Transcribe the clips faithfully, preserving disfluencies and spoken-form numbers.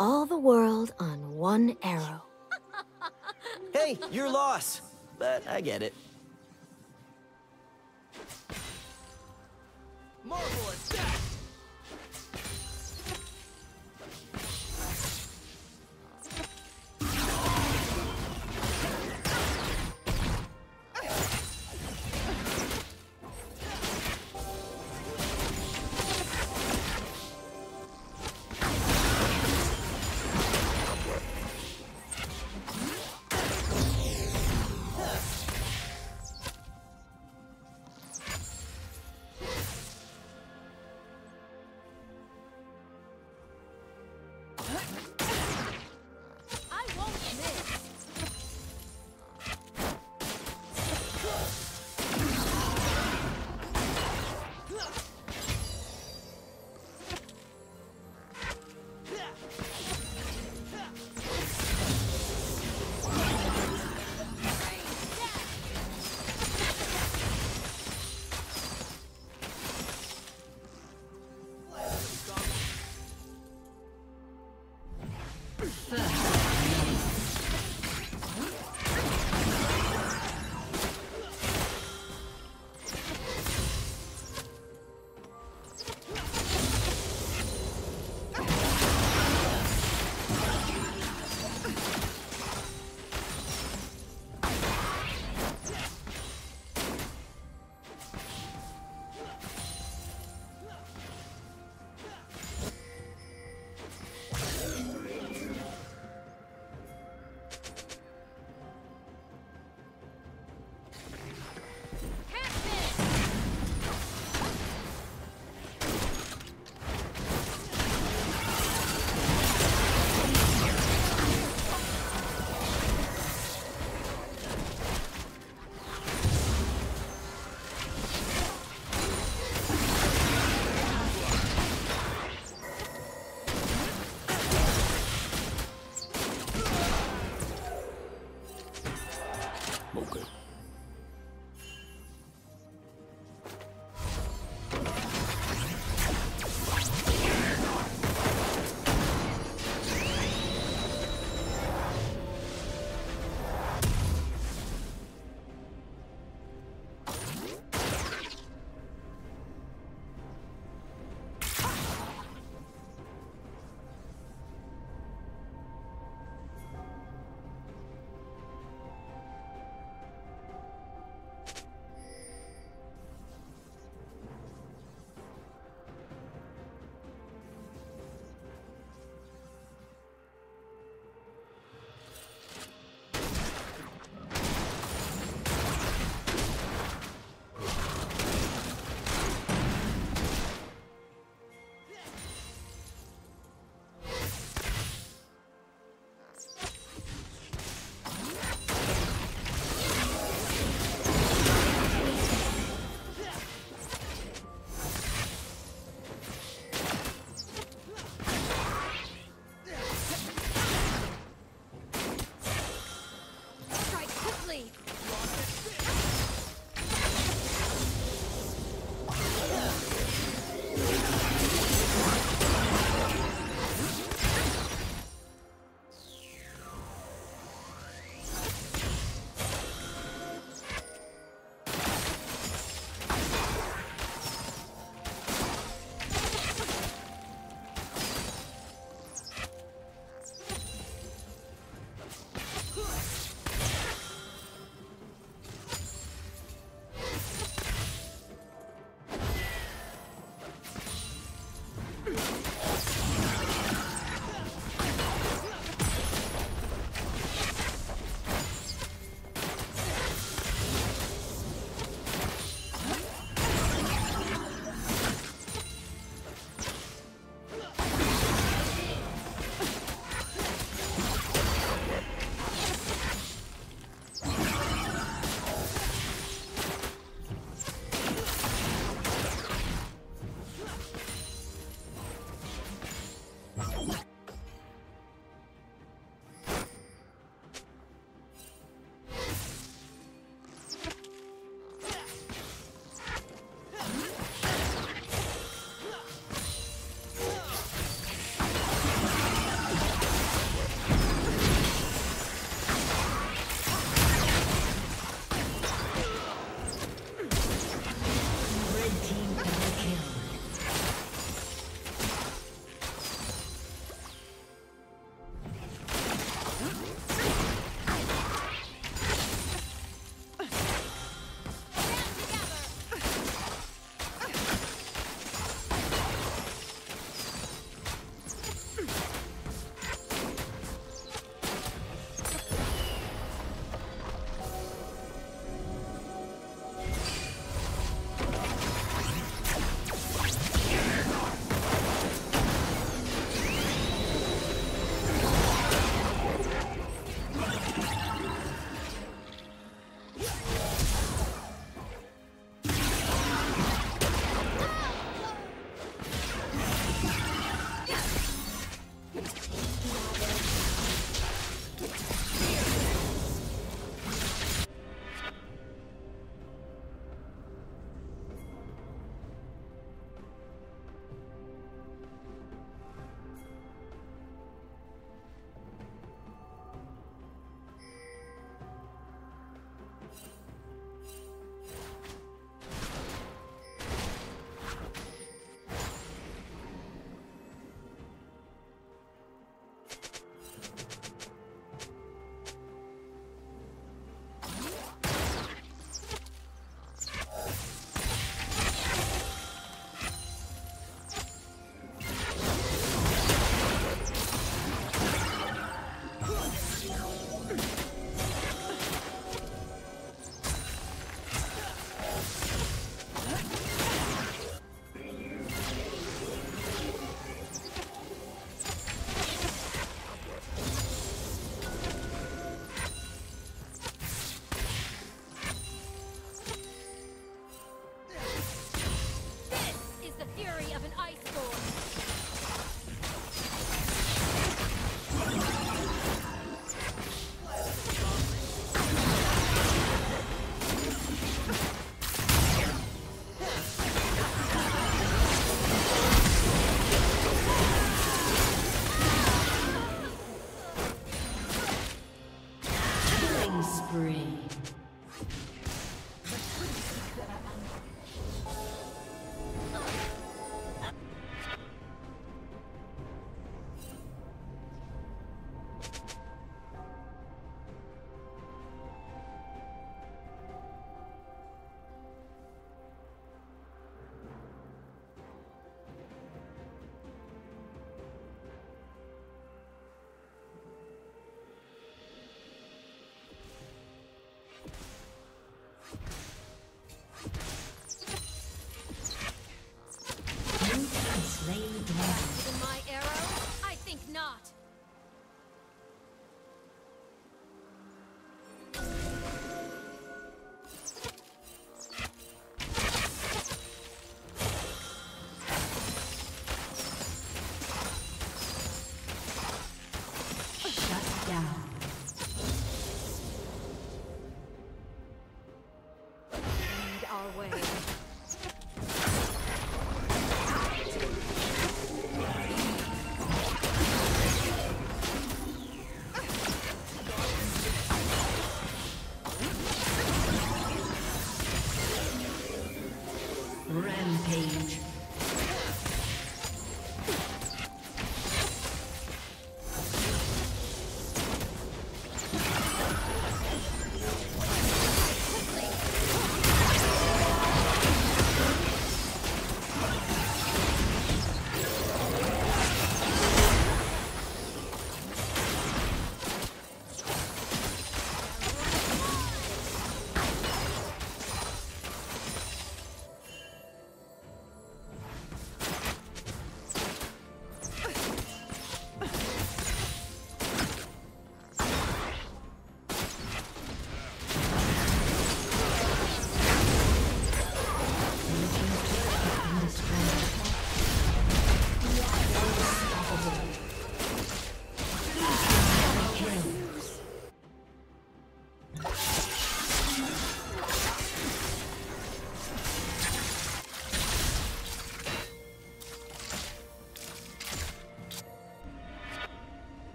all the world on one arrow. Hey, you're lost, but I get it. Marvelous attack!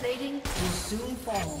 plating will soon fall.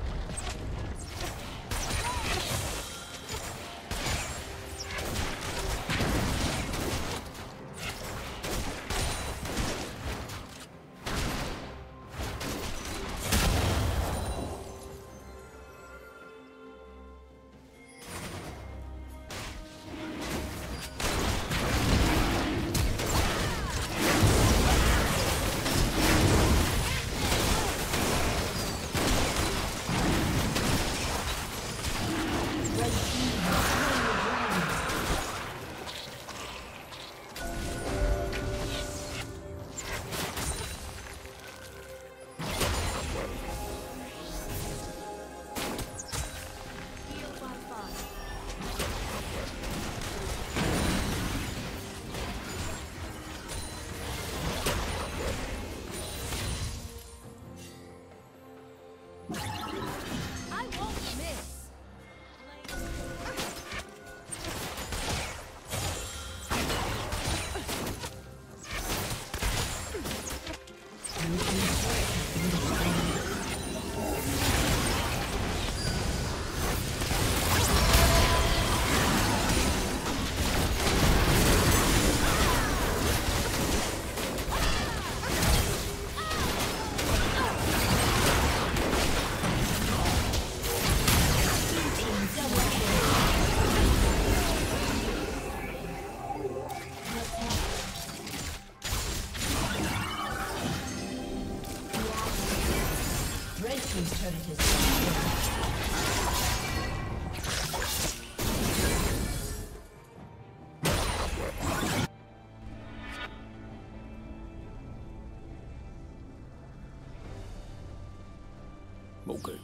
Okay.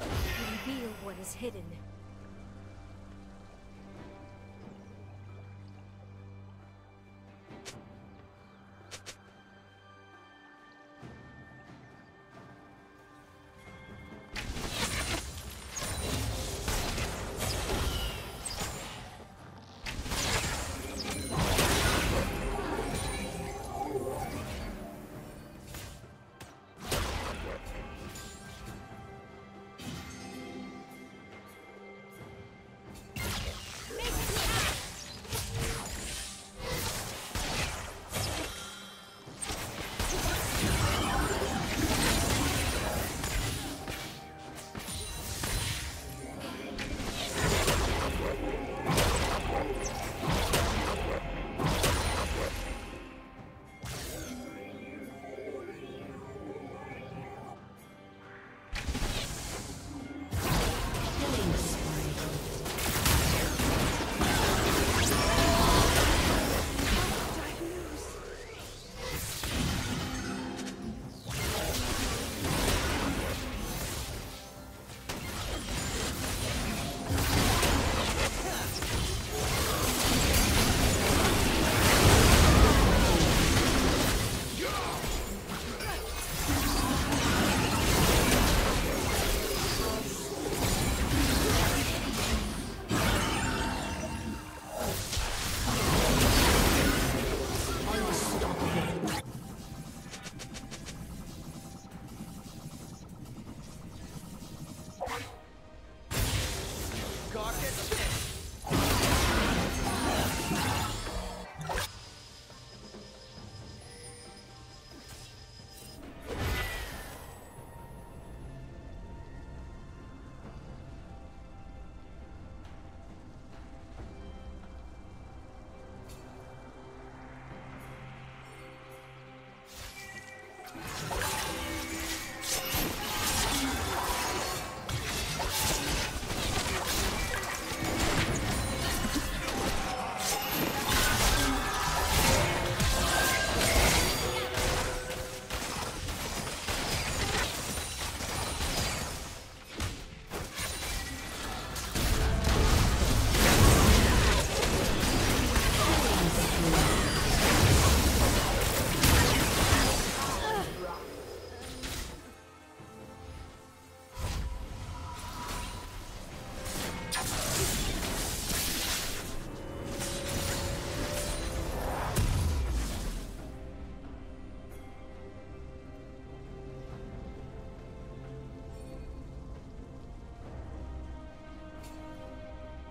Reveal what is hidden.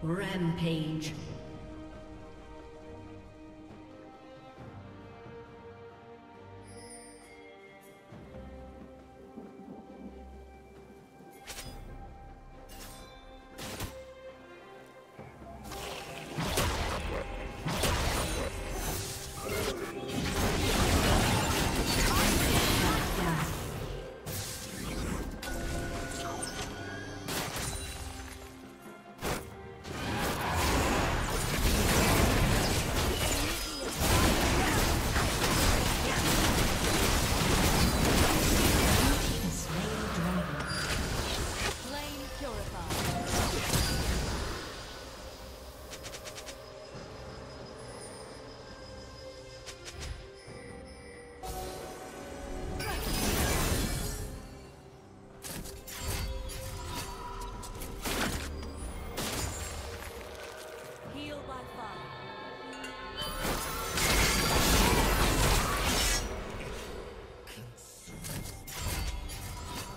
Rampage.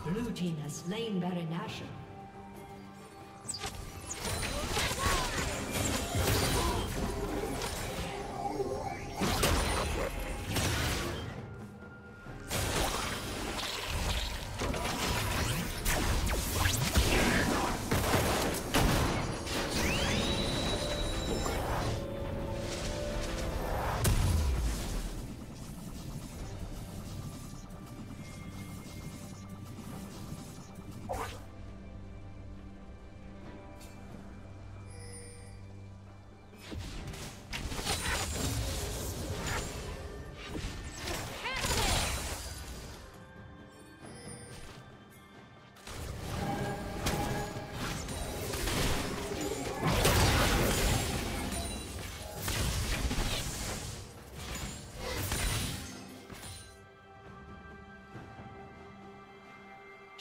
Blue team has slain Baron Nashor.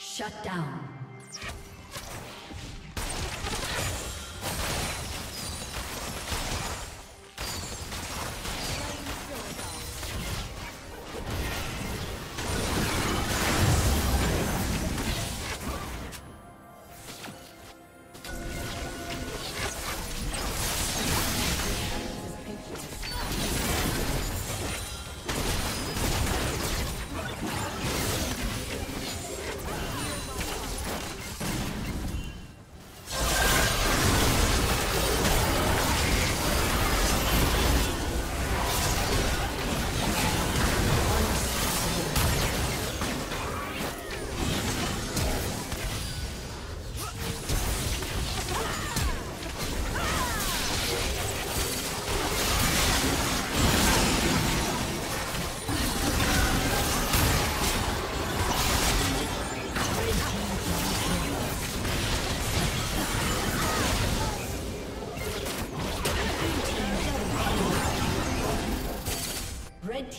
Shut down. Red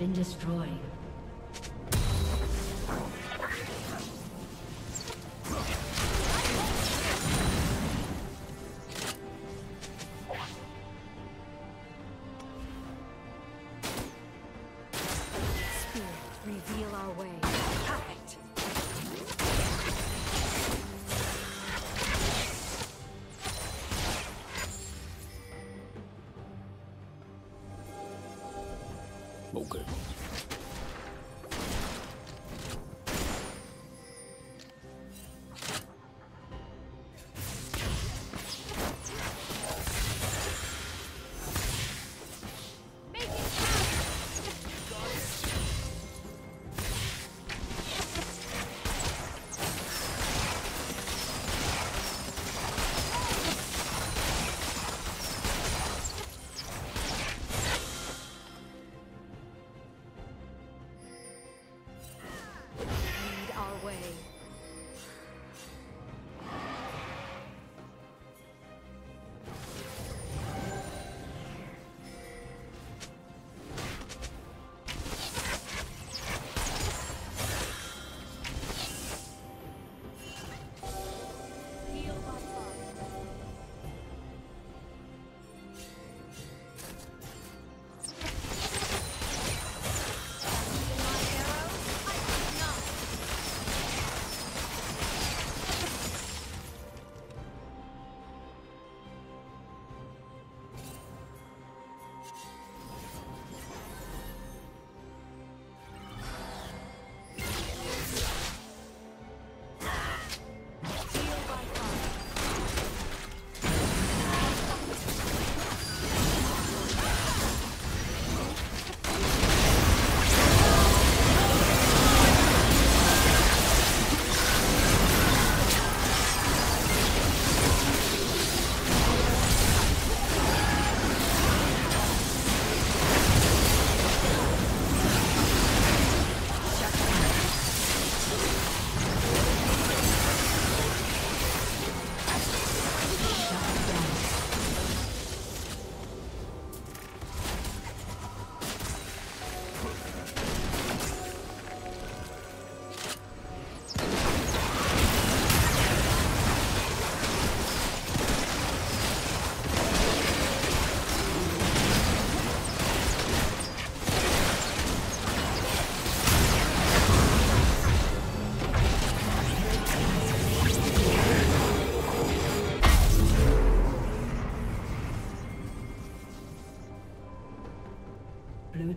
been destroyed. Okay. Blue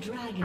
Dragon.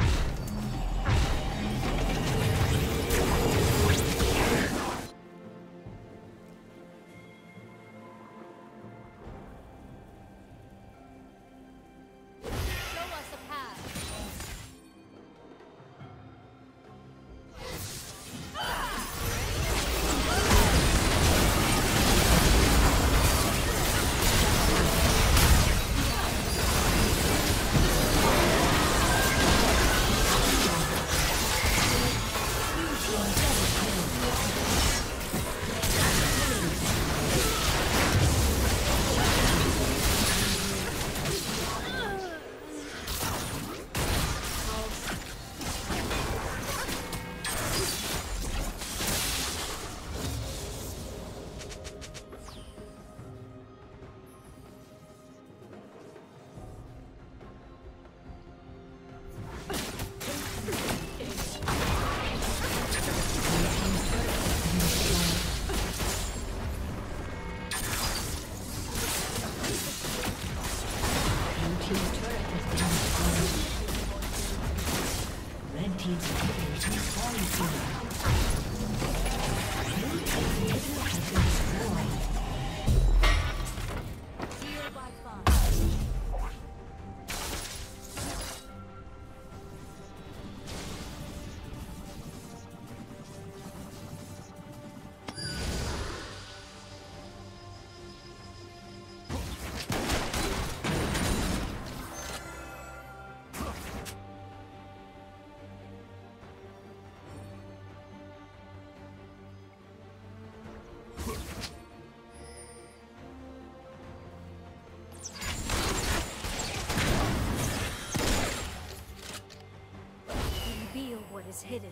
is hidden.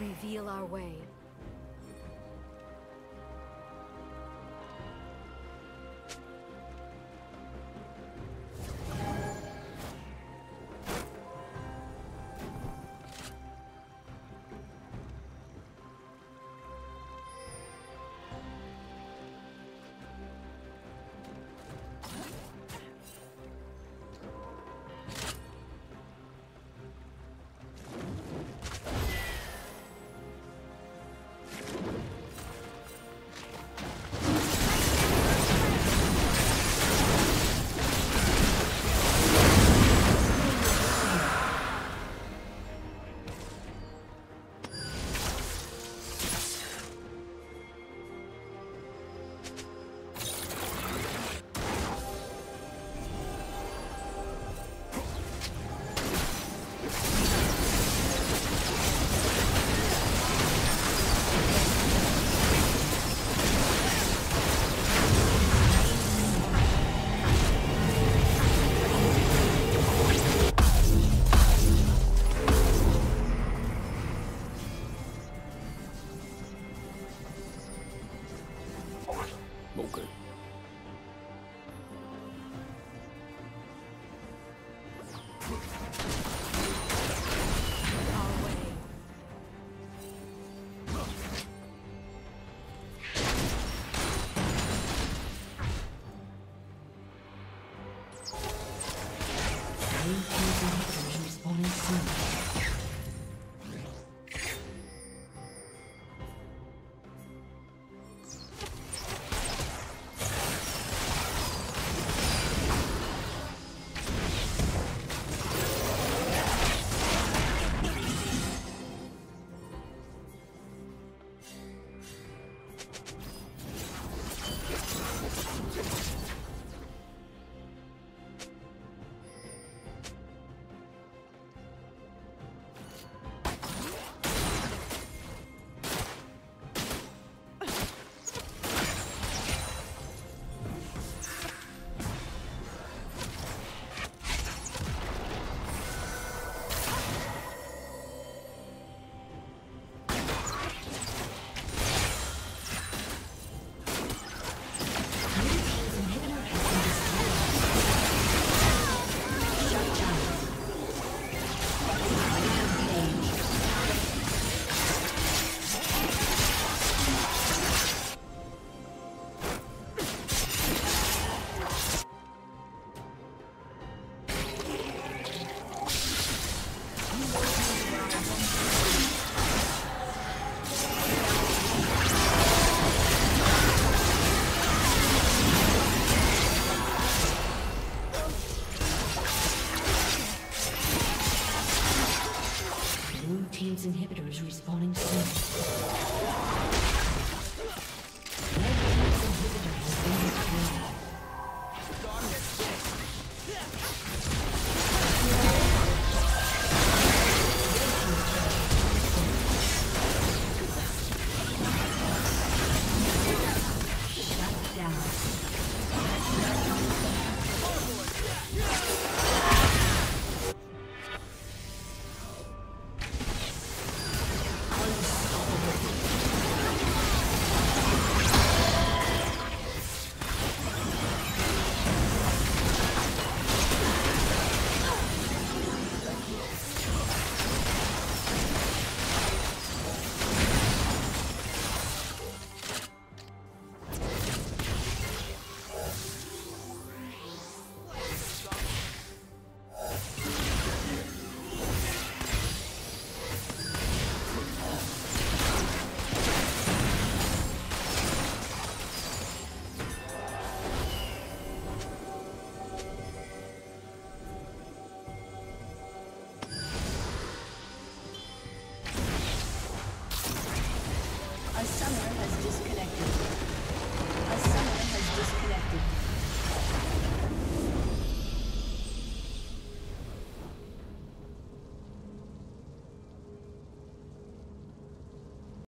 Reveal our way.